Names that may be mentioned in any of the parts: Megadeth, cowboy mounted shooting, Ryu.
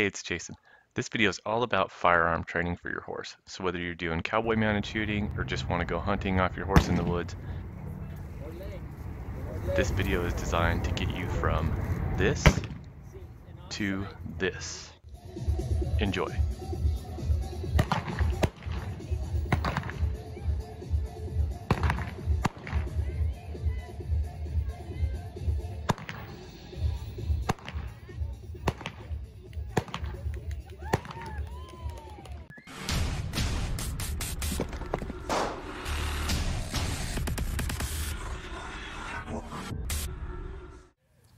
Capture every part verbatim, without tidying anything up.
Hey, it's Jason. This video is all about firearm training for your horse. So whether you're doing cowboy mounted shooting or just want to go hunting off your horse in the woods, this video is designed to get you from this to this. Enjoy.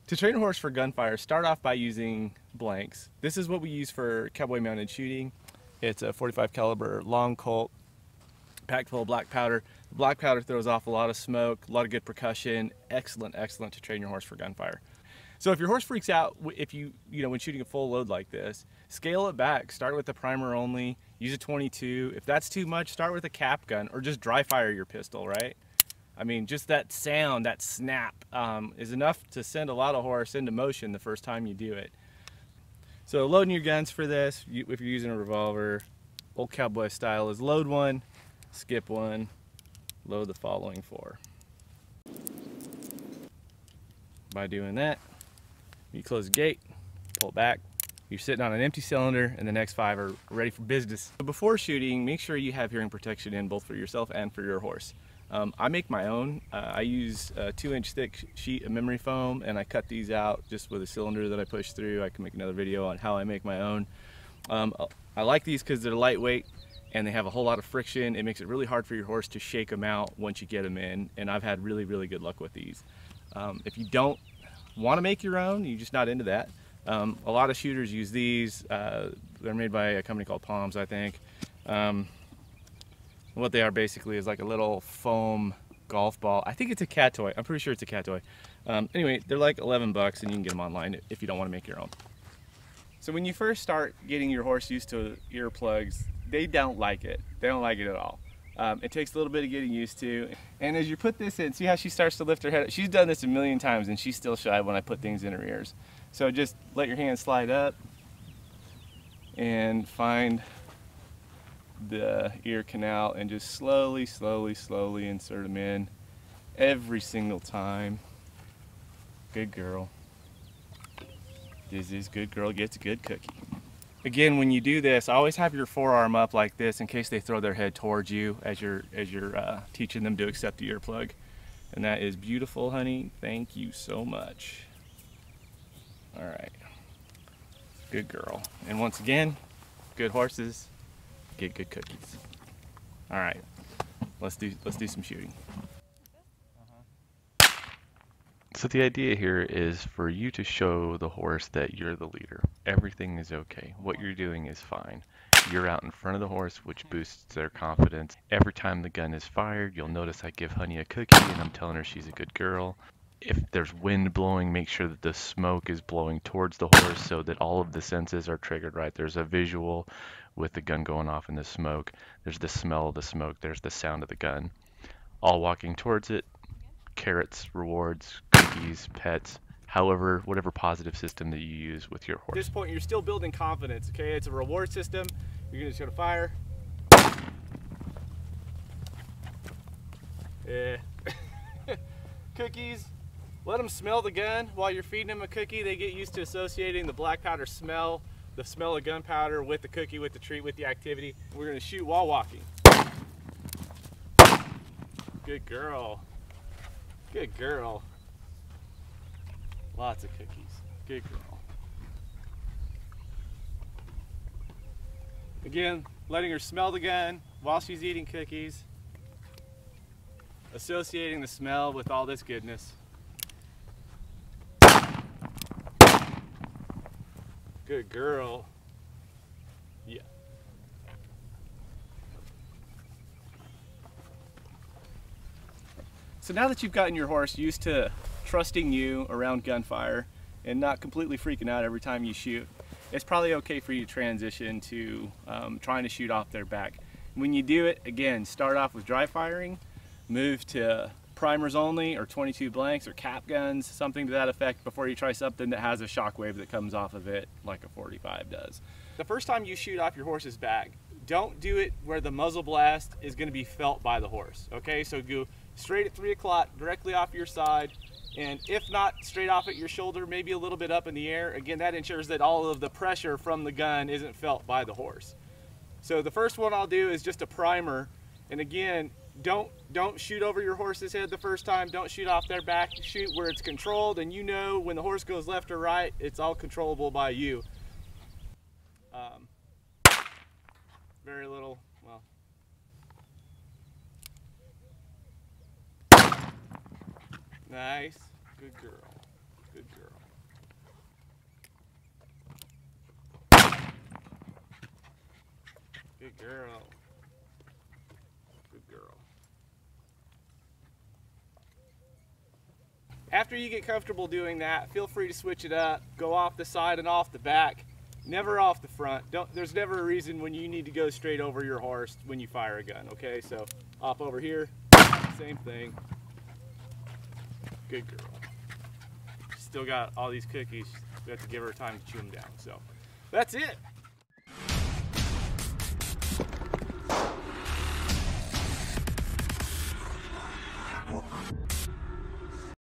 To train a horse for gunfire, start off by using blanks. This is what we use for cowboy mounted shooting. It's a forty-five caliber long Colt, packed full of black powder. The black powder throws off a lot of smoke, a lot of good percussion. Excellent, excellent to train your horse for gunfire. So if your horse freaks out, if you, you know, when shooting a full load like this, scale it back. Start with the primer only, use a twenty-two. If that's too much, start with a cap gun or just dry fire your pistol, right? I mean, just that sound, that snap, um, is enough to send a lot of horse into motion the first time you do it. So loading your guns for this, you, if you're using a revolver, old cowboy style, is load one, skip one, load the following four. By doing that, you close the gate, pull back, you're sitting on an empty cylinder, and the next five are ready for business. But before shooting, make sure you have hearing protection in both for yourself and for your horse. Um, I make my own. Uh, I use a two inch thick sheet of memory foam, and I cut these out just with a cylinder that I push through. I can make another video on how I make my own. Um, I like these because they're lightweight and they have a whole lot of friction. It makes it really hard for your horse to shake them out once you get them in, and I've had really, really good luck with these. Um, if you don't want to make your own, you're just not into that. Um, a lot of shooters use these. Uh, they're made by a company called Palms, I think. Um, What they are basically is like a little foam golf ball. I think it's a cat toy. I'm pretty sure it's a cat toy. Um, anyway, they're like eleven bucks, and you can get them online if you don't want to make your own. So when you first start getting your horse used to earplugs, they don't like it. They don't like it at all. Um, it takes a little bit of getting used to. And as you put this in, see how she starts to lift her head up? She's done this a million times, and she's still shy when I put things in her ears. So just let your hand slide up and find the ear canal, and just slowly, slowly, slowly insert them in every single time. Good girl. This is good girl gets a good cookie. Again, when you do this, always have your forearm up like this in case they throw their head towards you as you're as you're uh, teaching them to accept the earplug. And that is beautiful, honey. Thank you so much. All right. Good girl. And once again, good horses get good cookies. All right, let's do let's do some shooting. So the idea here is for you to show the horse that you're the leader. Everything is okay. What you're doing is fine. You're out in front of the horse, which boosts their confidence. Every time the gun is fired, you'll notice I give Honey a cookie and I'm telling her she's a good girl. If there's wind blowing, make sure that the smoke is blowing towards the horse so that all of the senses are triggered right. There's a visual with the gun going off in the smoke. There's the smell of the smoke. There's the sound of the gun. All walking towards it, carrots, rewards, cookies, pets, however, whatever positive system that you use with your horse. At this point, you're still building confidence, okay? It's a reward system. You're just gonna fire. Yeah. Cookies. Let them smell the gun while you're feeding them a cookie. They get used to associating the black powder smell, the smell of gunpowder with the cookie, with the treat, with the activity. We're gonna shoot while walking. Good girl. Good girl. Lots of cookies. Good girl. Again, letting her smell the gun while she's eating cookies. Associating the smell with all this goodness. Good girl. Yeah. So now that you've gotten your horse used to trusting you around gunfire and not completely freaking out every time you shoot, it's probably okay for you to transition to um, trying to shoot off their back. When you do it, again, start off with dry firing, move to primers only, or twenty-two blanks, or cap guns, something to that effect, before you try something that has a shockwave that comes off of it like a forty-five does. The first time you shoot off your horse's back, don't do it where the muzzle blast is going to be felt by the horse, okay? So go straight at three o'clock, directly off your side, and if not straight off at your shoulder, maybe a little bit up in the air. Again, that ensures that all of the pressure from the gun isn't felt by the horse. So the first one I'll do is just a primer, and again, Don't don't shoot over your horse's head the first time. Don't shoot off their back. Shoot where it's controlled, and you know when the horse goes left or right, it's all controllable by you. Um, very little, well. Nice, good girl, good girl. Good girl, good girl. After you get comfortable doing that, feel free to switch it up. Go off the side and off the back, never off the front. Don't, there's never a reason when you need to go straight over your horse when you fire a gun, okay? So off over here, same thing. Good girl. Still got all these cookies. We have to give her time to chew them down. So that's it.